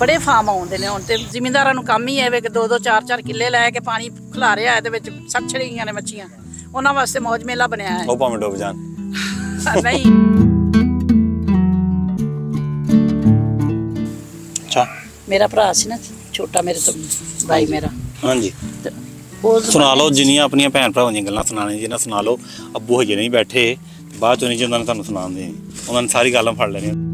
बड़े फार्म आउंदे ने हुण ते जिमींदारां नूं कम ही है कि दो दो चार चार किले लै के पानी खलारेआ है ते विच सच्च रहियां ने मच्छियां, उन्हां वास्ते मौज मेला बनिया है। ओह भावें डुब जाण नहीं। अच्छा मेरा भरा सी ना छोटा, मेरे तो भाई मेरा। हां जी सुना लो जिन्नियां अपनियां भैन भरावां दियां गल्लां सुनाने जिन्ना सुना लो। अब्बू हजे नहीं बैठे, बाद चो नहीं जी उन्हां ने तुहानूं सुनांदे, उन्हां ने सारी गल्लां फड़ लैणियां।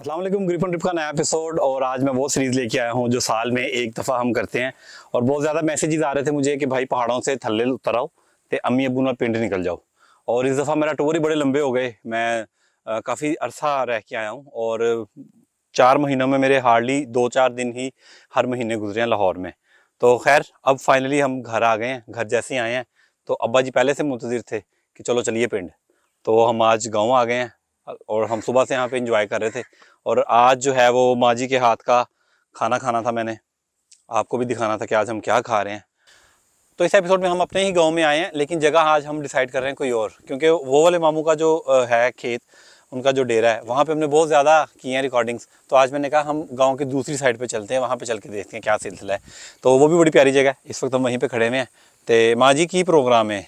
अस्सलामुअलैकुम, ग्रिप ऑन ट्रिप का नया एपिसोड। और आज मैं वो सीरीज़ लेके आया हूँ जो साल में एक दफ़ा हम करते हैं। और बहुत ज़्यादा मैसेजेस आ रहे थे मुझे कि भाई पहाड़ों से थल्ले उतर आओ तो अम्मी अबू नाल पिंड निकल जाओ। और इस दफ़ा मेरा टूर ही बड़े लंबे हो गए, मैं काफ़ी अरसा रह के आया हूँ और 4 महीनों में मेरे हार्डली 2-4 दिन ही हर महीने गुजरे हैं लाहौर में। तो खैर अब फाइनली हम घर आ गए हैं। घर जैसे ही आए हैं तो अब्बा जी पहले से मुंतज़िर थे कि चलो चलिए पिंड, तो हम आज गाँव आ गए हैं और हम सुबह से यहाँ पे एंजॉय कर रहे थे। और आज जो है वो माँ जी के हाथ का खाना खाना था, मैंने आपको भी दिखाना था कि आज हम क्या खा रहे हैं। तो इस एपिसोड में हम अपने ही गांव में आए हैं, लेकिन जगह आज हम डिसाइड कर रहे हैं कोई और, क्योंकि वो वाले मामू का जो है खेत, उनका जो डेरा है, वहाँ पे हमने बहुत ज़्यादा की हैं रिकॉर्डिंग्स। तो आज मैंने कहा हम गाँव की दूसरी साइड पर चलते हैं, वहाँ पर चल के देखते हैं क्या सिलसिला है। तो वो भी बड़ी प्यारी जगह है, इस वक्त हम वहीं पर खड़े हुए हैं। तो माँ जी की प्रोग्राम है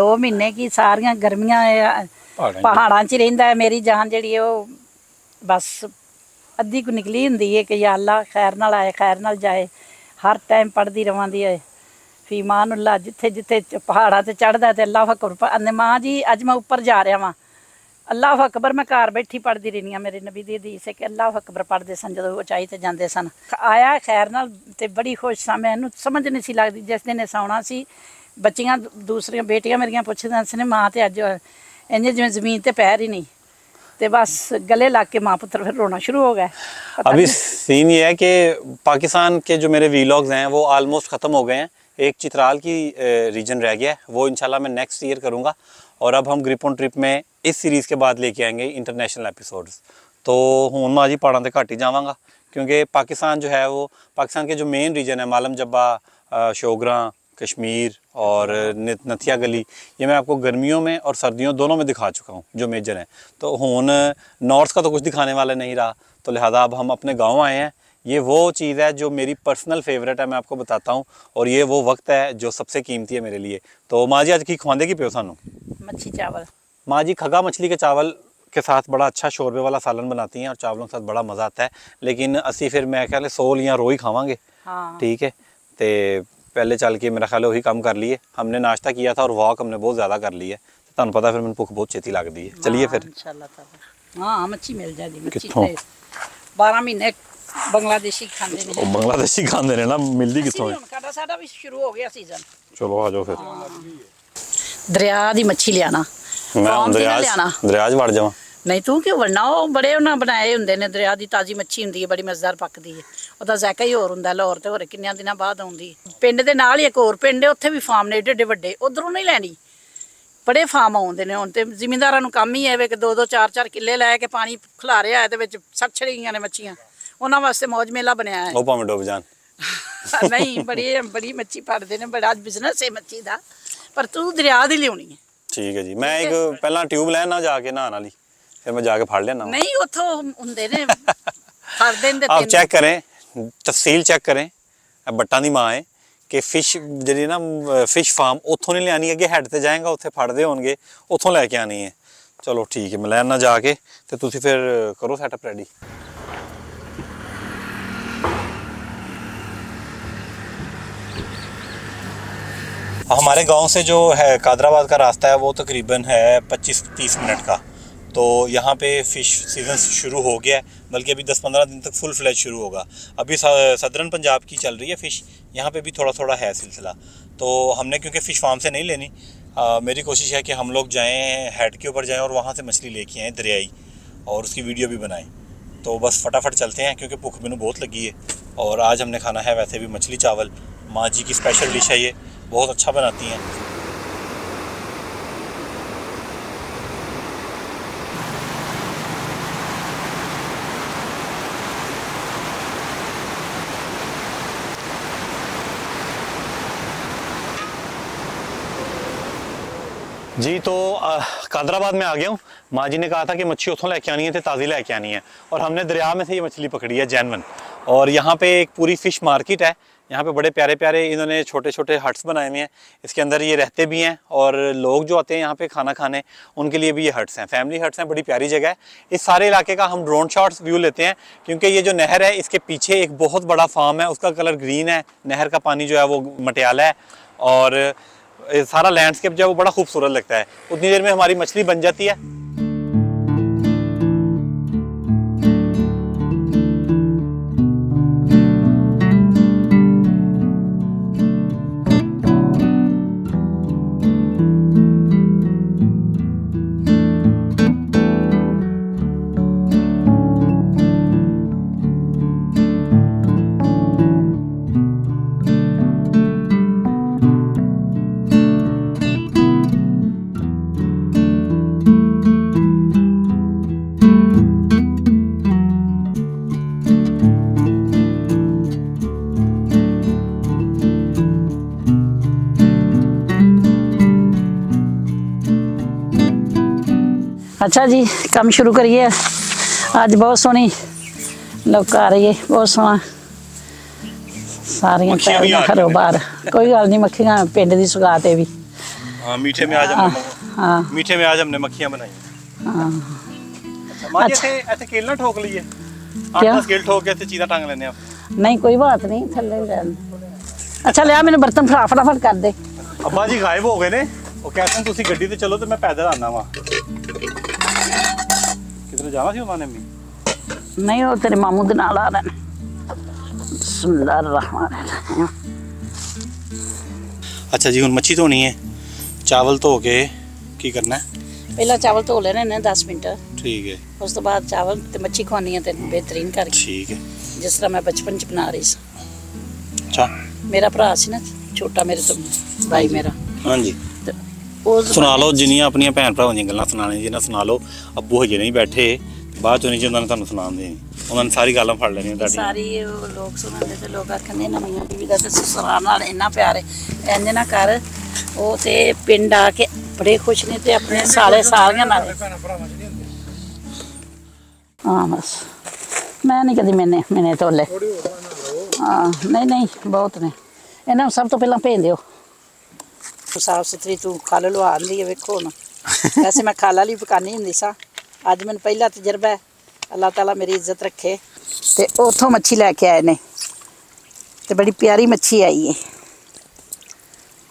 2 महीने की सारियाँ गर्मियाँ पहाड़ां च रहिंदा है। मेरी जान जिहड़ी बस अद्धी को निकली हुंदी है कि या अल्लाह खैर नाल आए खैर नाल जाए। हर टाइम पढ़दी रवांदी है फी मानुल्लाह, जिथे जिथे पहाड़ां ते चढ़दा ते अल्लाह अकबर। पर माँ जी अज मैं उपर जा रहा वां, अल्लाह अकबर मैं घर बैठी पढ़दी रही हाँ। मेरे नबी दी हदीस है कि अल्लाह अकबर पढ़दे सन जदों उचाई ते जांदे सन। आया खैर नाल ते बड़ी खुश सां, मैनूं समझ नहीं सी लगदी। जिस दिन सौना सी बच्चियां दूसरियां बेटियां मेरियां पुछदियां सन मां ते अज इन्हें जिमें जमीन ते पैर ही नहीं, तो बस गले लग के माँ पुत्र फिर रोना शुरू हो गए। अभी सीन ये है कि पाकिस्तान के जो मेरे वीलॉग्स हैं वो आलमोस्ट ख़त्म हो गए हैं। एक चित्राल की रीजन रह गया है, वो इंशाल्लाह मैं नेक्स्ट ईयर करूँगा। और अब हम ग्रिप ऑन ट्रिप में इस सीरीज़ के बाद लेके आएंगे इंटरनेशनल एपिसोड्स। तो हूँ मैं अजी पहाड़ों से घट ही जावांगा, क्योंकि पाकिस्तान जो है वो पाकिस्तान के जो मेन रीजन है मालम जब्बा, शोगरा, कश्मीर और नथिया गली, ये मैं आपको गर्मियों में और सर्दियों दोनों में दिखा चुका हूँ जो मेजर हैं। तो हुन नॉर्थ का तो कुछ दिखाने वाला नहीं रहा, तो लिहाजा अब हम अपने गांव आए हैं। ये वो चीज़ है जो मेरी पर्सनल फेवरेट है, मैं आपको बताता हूँ। और ये वो वक्त है जो सबसे कीमती है मेरे लिए। तो माँ जी आज की खुआंदे की प्यो सानू मच्छी चावल। माँ जी खगा मछली के चावल के साथ बड़ा अच्छा शोरबे वाला सालन बनाती हैं और चावलों के साथ बड़ा मज़ा आता है। लेकिन असी फिर मैं ख्याल सोल या रोई खावांगे, ठीक है। तो पहले चल के मेरा ख्याल वही काम कर लिए, हमने नाश्ता किया था और वॉक हमने बहुत ज़्यादा कर ली है। तुहानू पता फिर मैंने भुख बहुत छेती लगती है। चलिए फिर इंशाल्लाह। हाँ मच्छी मिल जाएगी, 12 महीने बांग्लादेशी खांदे ने। बांग्लादेशी खांदे ने ना, मिलदी कित्थों है। साडा भी शुरू हो गया सीजन। चलो आ जाओ फिर दरिया दी मच्छी लियाना। दरिया वड़ जावां? नहीं तू क्यों वड़ना, वह बड़े उन्हें बनाए होंगे ने। दरिया की ताज़ी मच्छी होंगी है, बड़ी मज़ेदार पकती है। वह जायका ही होर होंगे। लाहौर तो होर किन्ने दिन बाद आती है। पिंड के नाल ही एक होर पिंड है, उत्थे भी फार्म ने एडे एडे वड्डे, उधरों नहीं लैनी। बड़े फार्म आउंदे ने हुण ते जिमींदारां नूं कम ही है कि 2-4 किले लै के पानी खलारेआ है ते विच सच्च रहियां ने मच्छियां, उन्हां वास्ते मौज मेला बनिया है। ओह भावें डुब जाण नहीं, बड़ी बड़ी मच्छी पड़दे ने, बड़ा बिजनेस है मच्छी दा। पर तू दरिया दी लिआउणी है। ठीक है जी, मैं एक पहला ट्यूब लैना जाके नहाण वाली, फिर मैं जाके फाड़ लेना। नहीं उथों हुंदे ने हर दिन दे। आप चेक करें, तफसील चेक करें, बट्टा दी मां है कि फिश जी ना, फिश फार्म उथों नहीं लियानी, अगे हैड ते जाएगा उत्थे फड़दे होणगे, उथों लैके आनी है। चलो ठीक है, मैं लैना जाके ते तुसीं फिर करो सैटअप रेडी। हमारे गांव से जो है कादराबाद का रास्ता है वो तकरीबन है 25-30 मिनट का। तो यहाँ पे फ़िश सीज़न शुरू हो गया है, बल्कि अभी 10-15 दिन तक फुल फ्लैज शुरू होगा। अभी सदरन पंजाब की चल रही है फ़िश, यहाँ पे भी थोड़ा थोड़ा है सिलसिला। तो हमने क्योंकि फ़िश फार्म से नहीं लेनी, मेरी कोशिश है कि हम लोग जाएँ हेड के ऊपर जाएँ और वहाँ से मछली लेके आएँ दरियाई और उसकी वीडियो भी बनाएँ। तो बस फटाफट चलते हैं क्योंकि भूख मैनू बहुत लगी है। और आज हमने खाना है वैसे भी मछली चावल, माँ जी की स्पेशल डिश है, ये बहुत अच्छा बनाती हैं। जी तो कादराबाद में आ गया हूँ। माँ जी ने कहा था कि मच्छी उथों लेके आनी है तो ताज़ी लेके आनी है, और हमने दरिया में से ये मछली पकड़ी है जैनवन। और यहाँ पे एक पूरी फ़िश मार्केट है, यहाँ पे बड़े प्यारे प्यारे इन्होंने छोटे छोटे हट्स बनाए हुए हैं, इसके अंदर ये रहते भी हैं और लोग जो आते हैं यहाँ पे खाना खाने उनके लिए भी ये हट्स हैं, फैमिली हट्स हैं। बड़ी प्यारी जगह है। इस सारे इलाके का हम ड्रोन शॉट्स व्यू लेते हैं क्योंकि ये जो नहर है इसके पीछे एक बहुत बड़ा फार्म है, उसका कलर ग्रीन है, नहर का पानी जो है वो मटियाला है और सारा लैंडस्केप जो है वो बड़ा खूबसूरत लगता है। उतनी देर में हमारी मछली बन जाती है। अच्छा जी, काम शुरू करिए। आज बहुत सोहनी लोग आ रही है, बहुत सोहना सारियां तैयारियां करो बार। कोई गल नहीं, मक्खियां पिंड दी सुगाते भी। हां, मीठे में आज हमने मक्खियां बनाई। हां अच्छा, ऐसे ऐसे केला ठोक लिए, आटा स्केल ठोक के ऐसे चीज़ा टांग लेने आप। नहीं कोई बात नहीं, थल्ले रहन। अच्छा ले आ, मैंने बर्तन फटाफट कर दे। अब्बा जी गायब हो गए ने, वो कहते हैं तुसी गड्डी ते चलो ते मैं पैदल आना वा। किधर जाना सी उन्होंने? नहीं, वो तेरे मामू के नाल आ रहे हैं। बिस्मिल्लाह। अच्छा जी, हुन मच्छी धोनी है, चावल धो के की करना है? पहला चावल धो लेने ने 10 मिनट, ठीक है, उस तो बाद चावल ते मच्छी खवानी है तेन बेहतरीन करके, ठीक है, जिस तरह मैं बचपन च बना रही सी। अच्छा, मेरा भरा सी ना छोटा, मेरे तो भाई मेरा। हां जी, सुना लो जिन्नियां अपनी भैन भरावां दियां गल्लां सुनाने जिन्ना सुना लो। अब्बू हजे नहीं बैठे, बाद चो नहीं जिन्ना तुहानूं सुनांदे नहीं, उन्होंने सारी गल्लां फड़ लेणियां तुहाडी सारी। लोग सुनांदे ते लोग आखदे इन्हां मियां बीवी दा ते ससुराल नाल इन्ना प्यार है, इंज ना कर। ओह ते पिंड आके बड़े खुश ने ते अपने सारे सारियां नाल। हां बस, मैं नहीं कदी मैंने तोले। हां नहीं बहुत ने, इन्हां सब तो पहलां भेज दिओ। साफ सुथरी तू खल लुआ ली है, वेखो हुण वैसे मैं खल वाली पकानी हुंदी सा, अज मैनूं पहला तजर्बा है, अल्लाह ताला मेरी इज्जत रखे। ते उथों मच्छी लैके आए ने ते बड़ी प्यारी मच्छी आई है,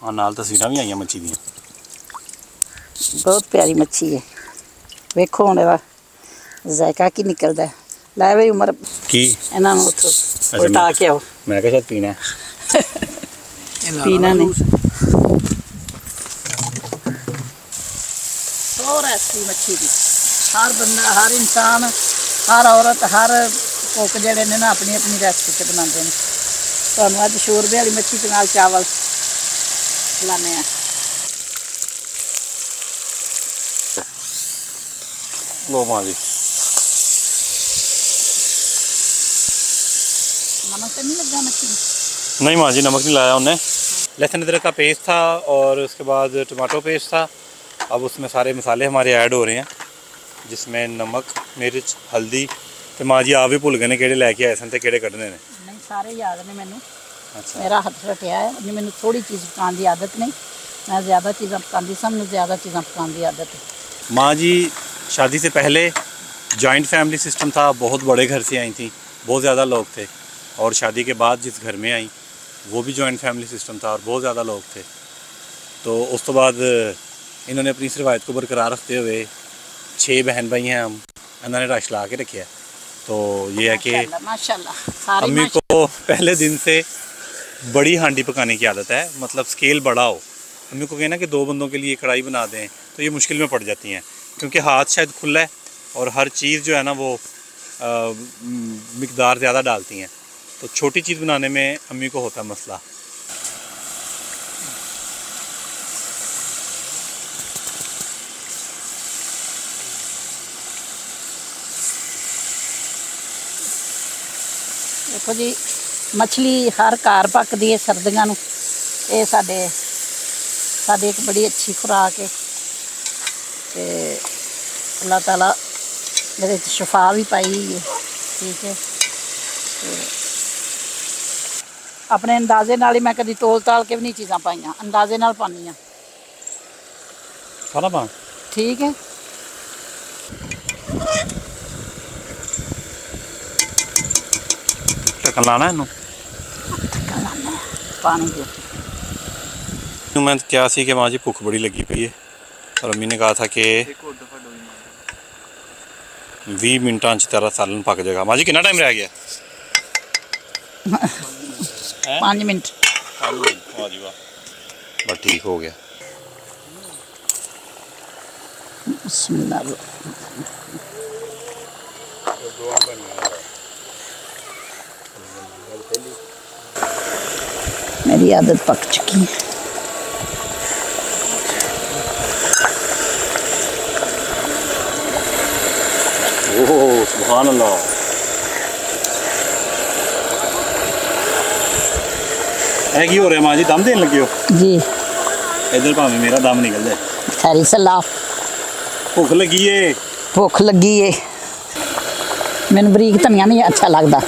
और नाल तस्वीरां भी आईयां मच्छी दी, बहुत प्यारी मच्छी है। वेखो हुण दा जायका की निकलदा है। लै वे उमर की इन्हां नूं उथों उल्टा के आओ, मैं कहा शायद पीना पीना नहीं। और ऐसी मच्छी दी हर बंदा, हर इंसान, हर औरत, हर कोक जड़े ने ना अपनी अपनी रेसिपी बनाते हैं। तो अच्छ शोरबे वाली मच्छी के नाल चावल खिलाने हैं। लो माँ जी, नमक तो नहीं लगा मच्छी? नहीं माँ जी, नमक नहीं लाया उन्हें। लहसुन अदरक का पेस्ट था और उसके बाद टमाटो पेस्ट था। अब उसमें सारे मसाले हमारे ऐड हो रहे हैं, जिसमें नमक, मिर्च, हल्दी। तो माँ जी आप भी भुल गए ने केड़े लैके आए सन ते केड़े कड्ढने ने? नहीं सारे याद ने मैनू। अच्छा, मेरा हथ रटिया है, नहीं मैनू थोड़ी चीज़ पकाने की आदत नहीं, मैं ज़्यादा चीज़ां पकांदी सां, मैनू ज़्यादा चीज़ां पकाने की आदत है। माँ जी शादी से पहले जॉइंट फैमिली सिस्टम था, बहुत बड़े घर से आई थी, बहुत ज़्यादा लोग थे, और शादी के बाद जिस घर में आई वो भी जॉइंट फैमिली सिस्टम था और बहुत ज़्यादा लोग थे। तो उस तो बाद इन्होंने अपनी इस रिवायत को बरकरार रखते हुए, 6 बहन भाई हैं हम, इन्होंने रश ला के रखे है। तो ये है कि अम्मी को पहले दिन से बड़ी हांडी पकाने की आदत है, मतलब स्केल बड़ा हो। अम्मी को कहना कि 2 बंदों के लिए कढ़ाई बना दें तो ये मुश्किल में पड़ जाती हैं, क्योंकि हाथ शायद खुला है और हर चीज़ जो है ना वो मकदार ज़्यादा डालती हैं, तो छोटी चीज़ बनाने में अम्मी को होता है मसला। देखो जी, मछली हर घर पकती है सर्दियां नूं, ये साडे एक बड़ी अच्छी खुराक है। तो अल्लाह ताला शफा भी पाई है। ठीक है, अपने अंदाजे नाल ही मैं कभी तोल ताल के भी नहीं चीज़ा पाइया, अंदाजे नाल पानी आ। ठीक है, लाना इनू पानी दे। मैं क्या सी कि माँ जी भुख बड़ी लगी पई है और अम्मी ने कहा था कि 20 मिनटा तेरा सालन पक जाएगा। माँ जी कितना टाइम रह गया? 5 मिनट। वाह जी वाह, बस ठीक हो गया। मेरी आदत पक चुकी है। ओह सुभान अल्लाह, ऐ हो रहा है माँ जी? दम देने लगे हो जी? इधर भावे मेरा दम निकल जाए। सारी सलाफ भुख लगी है, भुख लगी है। मैंने बरीक धनिया नहीं अच्छा लगता,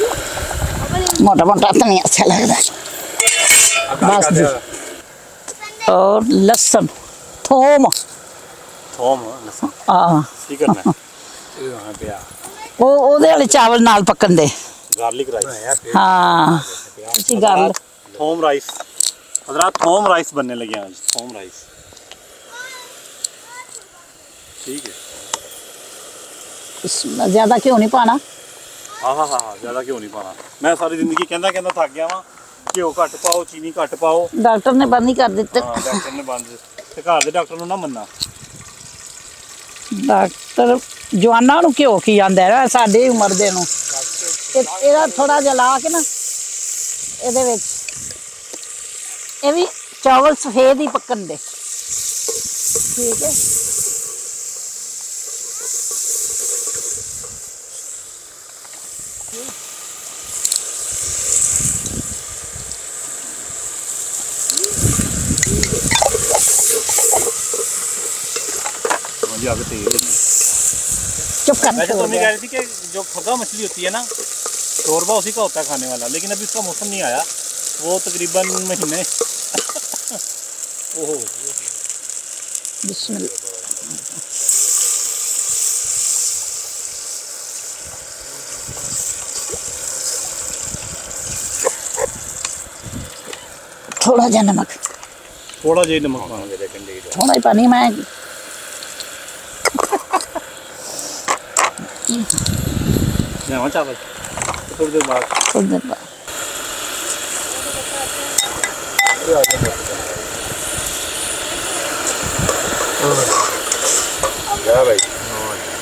मोटा मोटा धनिया अच्छा लगता। बस जी, और लहसुन थोम, थोम लहसुन हां ठीक है। ओ ओदे वाले चावल नाल पकन दे, गार्लिक राइस। हां अच्छी गार्लिक थोम राइस। हजरत थोम राइस बनने लगे आज, थोम राइस। ठीक है, इसमें ज्यादा क्यों नहीं पाना। हां ज्यादा क्यों नहीं पाना। मैं सारी जिंदगी कहंदा थक गया वां, घ्यो घट पाओ, चीनी घट पाओ। डॉक्टर ने बंद ही कर दिते। हां डॉक्टर ने बंद ते घर दे डॉक्टर नु ना मन्ना। डॉक्टर जवाना नु घ्यो की आंदा है, साडी उम्र दे नु एदा थोड़ा जला के ना एदे विच ए भी चावल सफेद ही पकन दे। ठीक है, चुप कर। वैसे तो मैं कह रही थी कि जो खगा मछली होती है ना, शोरबा उसी का होता है खाने वाला, लेकिन अभी उसका मौसम नहीं आया। वो तकरीबन महीने ओहो बिस्मिल्लाह। थोड़ा जा नमक, थोड़ा जा नमक, थोड़ा ही पानी मैं चावल थोड़ी देर बाद भाई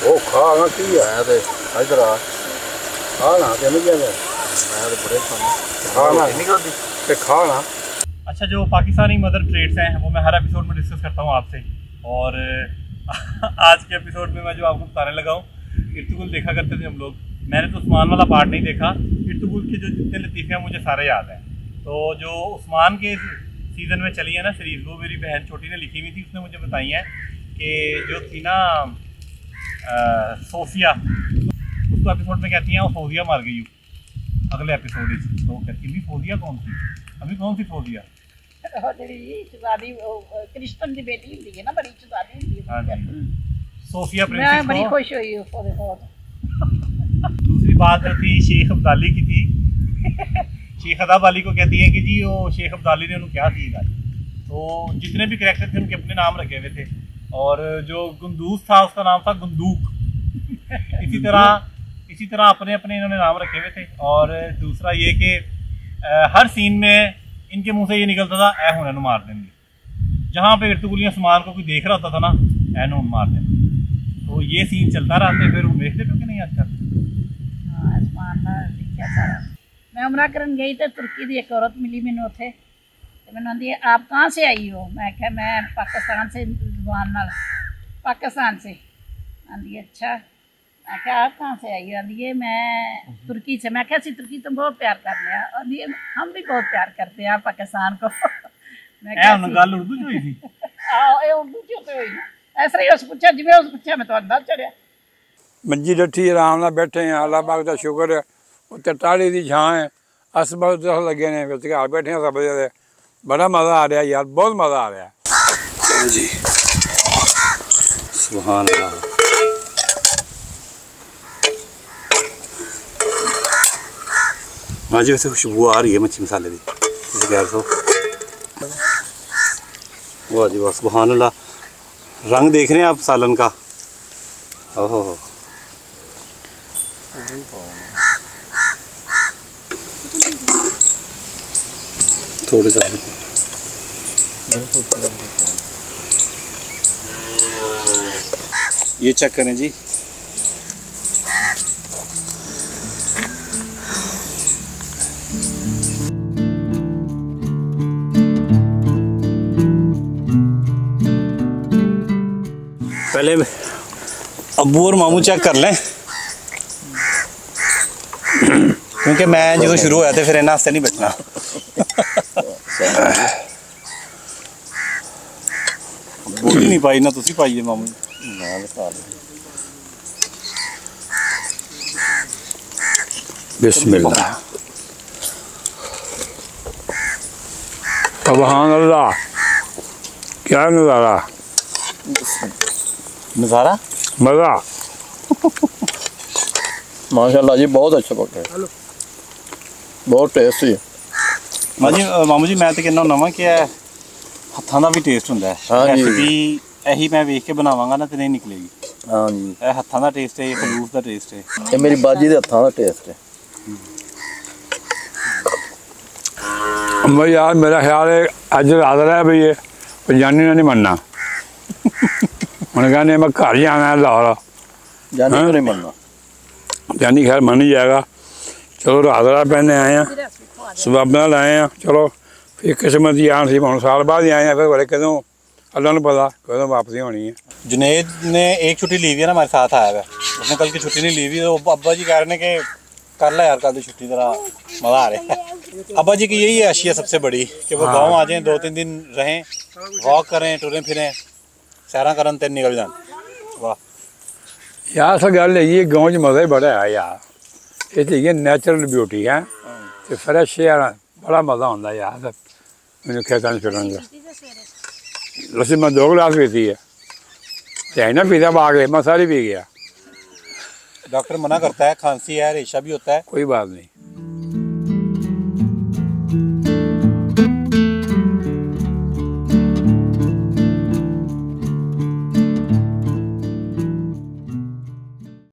वो खाना की आया थे इधर आना तेन क्या बड़े खाना निकलती खाना। अच्छा, जो पाकिस्तानी मदर ट्रेड्स हैं वो मैं हर एपिसोड में डिस्कस करता हूँ आपसे, और आज के एपिसोड में मैं जो आपको बताने लगा हूँ, इर्तुगुल देखा करते थे हम लोग। मैंने तो उस्मान वाला पार्ट नहीं देखा, इर्तुगुल के जो जितने लतीफ़े हैं मुझे सारे याद हैं। तो जो उस्मान के सीज़न में चली है ना सीरीज़, वो मेरी बहन छोटी ने लिखी हुई थी, उसने मुझे बताई है कि जो थी ना सोफिया, उसको एपिसोड में कहती हैं वो फोजिया मार गई हूँ अगले एपिसोड में। तो कहती भी फोजिया कौन थी, अभी कौन सी फोजिया? क्रिश्चियन की बेटी होती है ना, बड़ी चुदादी सोफिया प्रिंसेस। बड़ी खुश हुई बहुत। दूसरी बात जो थी शेख अब्दाली की थी शेख अदाब अली को कहती है कि जी वो शेख अब्दाली ने उन्हें क्या दी गाली। तो जितने भी करैक्टर थे उनके अपने नाम रखे हुए थे, और जो गुंदूस था उसका नाम था गुंदूक इसी तरह अपने अपने इन्होंने नाम रखे हुए थे। और दूसरा ये कि हर सीन में इनके मुँह से ये निकलता था ऐ हुन मार देंगे। जहाँ पे इर्तुगुलिया सामान को कोई देख रहा होता था ना, ऐ हुन मार देंगे। तो ये सीन चलता रहता है। फिर वो देखते थे कि नहीं आजकल। हाँ आसमान सारा मैं उमरा करन गई तो तुर्की की एक औरत मिली मैंने उथे, तो मैंने आंदी आप कहाँ से आई हो? मैं क्या मैं पाकिस्तान से, जुबान नाल पाकिस्तान से। आंदी अच्छा, मैं क्या आप कहाँ से आई हो? आंदी मैं तुर्की से। मैं क्या तुर्की तो बहुत प्यार करते हैं, और हम भी बहुत प्यार करते हैं पाकिस्तान को। मैं गल उर्दू जो हुई थी, उर्दू जो हुई इस तरह ही उस पुछा जिमें उस पुछा मैं तो अंदाज चढ़िया मंजी डठी आराम नाल बैठे हैं। अल्लाह पाक दा शुक्र है उत्ते टाड़ी दी छां है अस बहुत दरख्त लगे ने बिच घर बैठे हैं सब जगह बड़ा मज़ा आ रहा यार बहुत मज़ा आ रहा जी सुभान अल्लाह। हाँ जी वैसे खुशबू आ रही है मच्छी मसाले की वाह जी वाह सुभान अल्लाह। रंग देख रहे हैं आप सालन का ओहो थोड़े सा ये चेक करें जी पहले अबू और मामू चेक कर लें क्योंकि मैं जो शुरू होया तो फिर इन्हें आस्ते नहीं बैठना बोल नहीं पाई ना तुसी पाई है मामू बिस्मिल्लाह सुभान अल्लाह क्या नज़ारा नज़ारा मज़ा माशाल्लाह जी बहुत अच्छा पकड़ा है बहुत टेस्टी है। मामू जी मैं तो कहना होना वा कि हत्थों का भी टेस्ट होंगे रेसिपी यही मैं वेख के बनावांगा ना तो नहीं निकलेगी। हाँ जी यह हत्थों का टेस्ट है फलूस का टेस्ट है ये मेरी बाजी के हत्थों का टेस्ट है। अम्मा यार मेरा ख्याल है अज रात है भी ये पंजाबी ने नहीं मनना उन्हें मैं घर जाना है लाहौर जानी मनना जानी खैर मन ही जाएगा चलो रात रात पहने आए हैं सुबह अपना लाए हैं चलो फिर किस्मत ही आन सी हम साल बाद ही आए हैं फिर बड़े कदों अल्लाह ने पता कदों वापसी होनी है। जुनेद ने एक छुट्टी ली हुई है ना हमारे साथ आया हुआ उसने कल की छुट्टी नहीं ली हुई तो अब्बा जी कह रहे हैं कि कर ला यार कल तो छुट्टी तरह मज़ा आ रहा है। अब्बा जी की यही है अशिया सबसे बड़ी कि वो गाँव आ जाएँ 2-3 दिन रहें वॉक करें टुरें फिरें सैर करन ते निकल जान। वाह यार सब गल है गाँव च मज़ा ही बड़ा है यार ये नैचुरल ब्यूटी है तो फ्रैश यार बड़ा मज़ा आता यार मैं खेतन फिरन का लस्सी मैं 2 गिलास पीती है चाहे ना पीता बाग मैं सारी पी गया। डॉक्टर मना करता है खांसी है रेशा भी होता है कोई बात नहीं